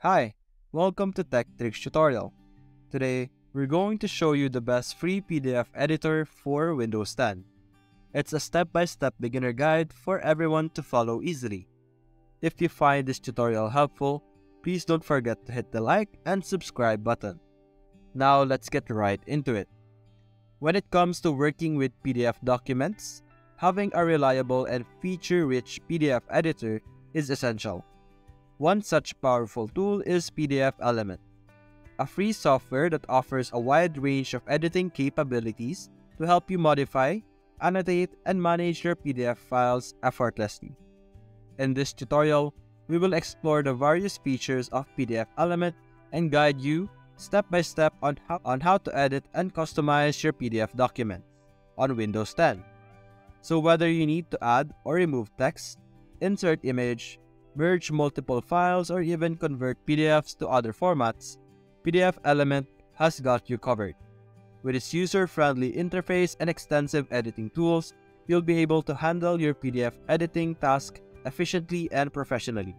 Hi, welcome to Tech Tricks Tutorial. Today, we're going to show you the best free PDF editor for Windows 10. It's a step-by-step beginner guide for everyone to follow easily. If you find this tutorial helpful, please don't forget to hit the like and subscribe button. Now let's get right into it. When it comes to working with PDF documents, having a reliable and feature-rich PDF editor is essential. One such powerful tool is PDFelement, a free software that offers a wide range of editing capabilities to help you modify, annotate, and manage your PDF files effortlessly. In this tutorial, we will explore the various features of PDFelement and guide you step-by-step on how to edit and customize your PDF document on Windows 10. So whether you need to add or remove text, insert image, merge multiple files, or even convert PDFs to other formats, PDFelement has got you covered. With its user-friendly interface and extensive editing tools, you'll be able to handle your PDF editing task efficiently and professionally.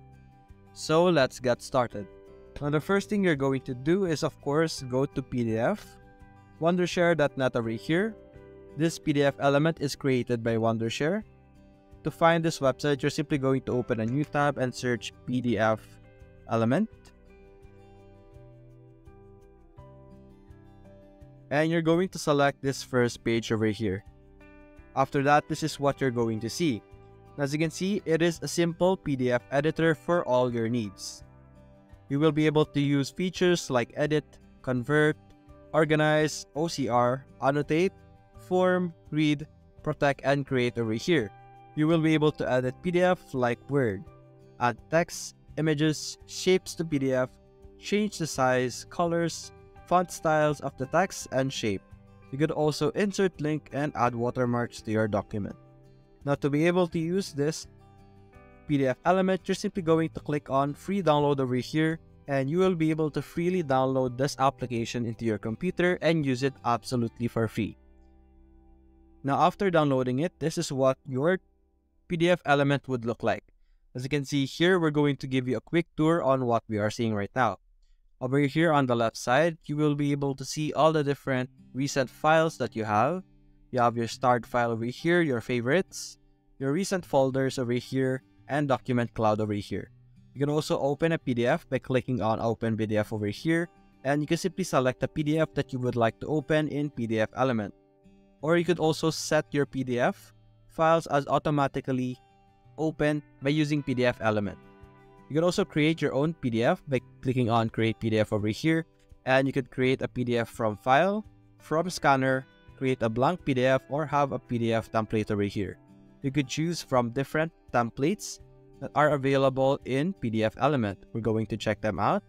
So let's get started. Now the first thing you're going to do is, of course, go to PDF, Wondershare.net over here. This PDFelement is created by Wondershare. To find this website, you're simply going to open a new tab and search PDFelement. And you're going to select this first page over here. After that, this is what you're going to see. As you can see, it is a simple PDF editor for all your needs. You will be able to use features like edit, convert, organize, OCR, annotate, form, read, protect, and create over here. You will be able to edit PDF like Word, add text, images, shapes to PDF, change the size, colors, font styles of the text, and shape. You could also insert link and add watermarks to your document. Now to be able to use this PDFelement, you're simply going to click on free download over here, and you will be able to freely download this application into your computer and use it absolutely for free. Now after downloading it, this is what your PDFelement would look like. As you can see here, we're going to give you a quick tour on what we are seeing right now. Over here on the left side, you will be able to see all the different recent files that you have. You have your start file over here, your favorites, your recent folders over here, and document cloud over here. You can also open a PDF by clicking on open PDF over here, and you can simply select a PDF that you would like to open in PDFelement. Or you could also set your PDF files as automatically open by using PDFelement. You can also create your own PDF by clicking on create PDF over here, and you could create a PDF from file, from scanner, create a blank PDF, or have a PDF template over here. You could choose from different templates that are available in PDFelement. We're going to check them out.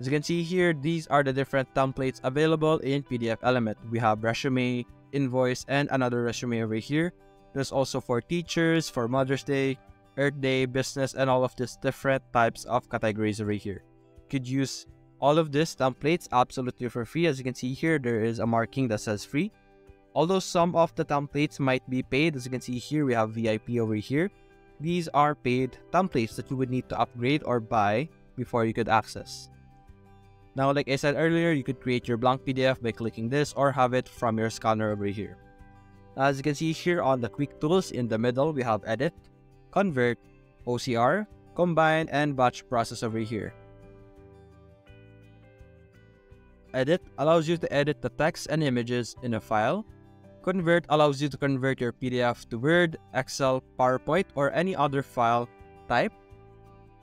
As you can see here, these are the different templates available in PDFelement. We have resume, invoice, and another resume over here. There's also for teachers, for Mother's Day, Earth Day, business, and all of these different types of categories over here. You could use all of these templates absolutely for free. As you can see here, there is a marking that says free. Although some of the templates might be paid, as you can see here, we have VIP over here. These are paid templates that you would need to upgrade or buy before you could access. Now, like I said earlier, you could create your blank PDF by clicking this or have it from your scanner over here. As you can see here on the quick tools in the middle, we have edit, convert, OCR, combine, and batch process over here. Edit allows you to edit the text and images in a file. Convert allows you to convert your PDF to Word, Excel, PowerPoint, or any other file type.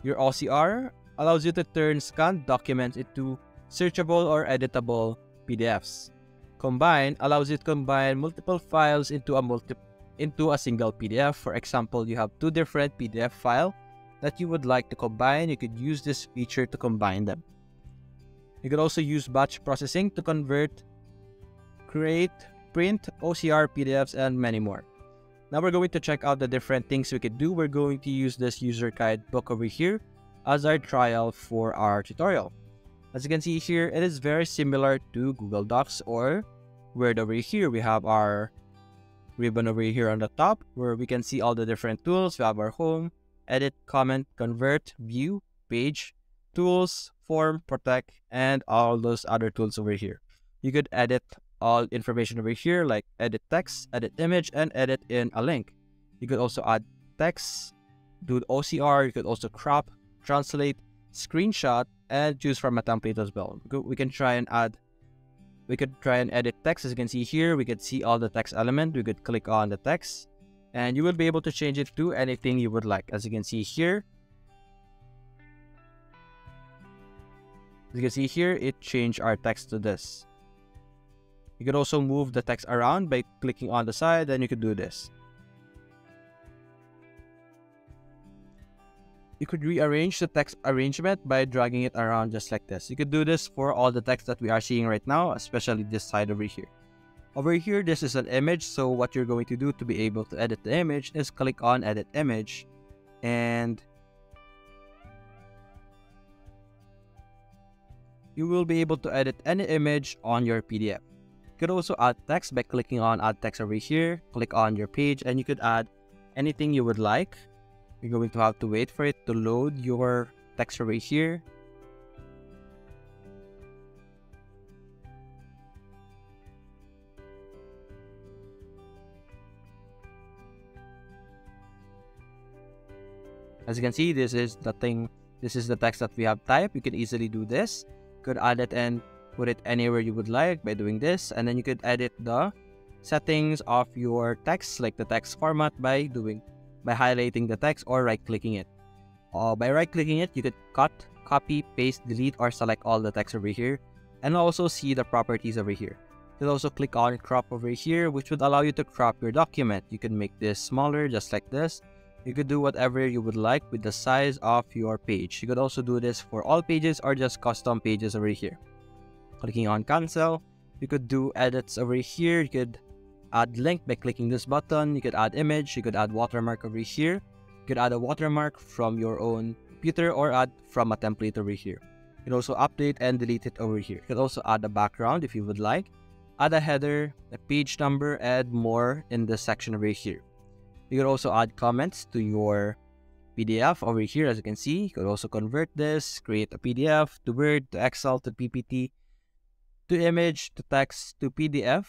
Your OCR allows you to turn scanned documents into searchable or editable PDFs. Combine allows you to combine multiple files into a single PDF. For example, you have two different PDF files that you would like to combine. You could use this feature to combine them. You could also use batch processing to convert, create, print, OCR PDFs, and many more. Now we're going to check out the different things we could do. We're going to use this user guide book over here as our trial for our tutorial. As you can see here, it is very similar to Google Docs or Word over here. We have our ribbon over here on the top where we can see all the different tools. We have our home, edit, comment, convert, view, page, tools, form, protect, and all those other tools over here. You could edit all information over here, like edit text, edit image, and edit in a link. You could also add text, do OCR, you could also crop, translate, screenshot, and choose from a template as well. We could try and edit text. As you can see here, we could see all the text element. We could click on the text and you will be able to change it to anything you would like. As you can see here, it changed our text to this. You could also move the text around by clicking on the side, and you could do this. You could rearrange the text arrangement by dragging it around just like this. You could do this for all the text that we are seeing right now, especially this side over here. Over here, this is an image, so what you're going to do to be able to edit the image is click on Edit Image, and you will be able to edit any image on your PDF. You could also add text by clicking on Add Text over here, click on your page, and you could add anything you would like. You're going to have to wait for it to load your text array here. As you can see, this is the text that we have typed. You can easily do this. You could add it and put it anywhere you would like by doing this, and then you could edit the settings of your text, like the text format, by highlighting the text or right-clicking it. By right-clicking it, you could cut, copy, paste, delete, or select all the text over here, and also see the properties over here. You can also click on crop over here, which would allow you to crop your document. You can make this smaller, just like this. You could do whatever you would like with the size of your page. You could also do this for all pages or just custom pages over here. Clicking on cancel, you could do edits over here. You could add link by clicking this button. You could add image, you could add watermark over here. You could add a watermark from your own computer or add from a template over here. You can also update and delete it over here. You could also add a background if you would like, add a header, a page number, add more in this section over here. You could also add comments to your PDF over here. As you can see, you could also convert this, create a PDF to Word, to Excel, to PPT, to image, to text, to PDF,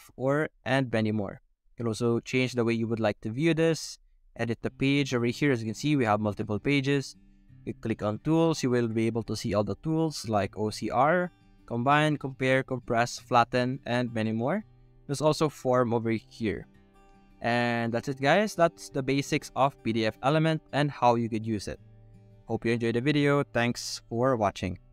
and many more. You can also change the way you would like to view this, edit the page over here. As you can see, we have multiple pages. You click on tools, you will be able to see all the tools like OCR, combine, compare, compress, flatten, and many more. There's also form over here. And that's it, guys. That's the basics of PDFelement and how you could use it. Hope you enjoyed the video. Thanks for watching.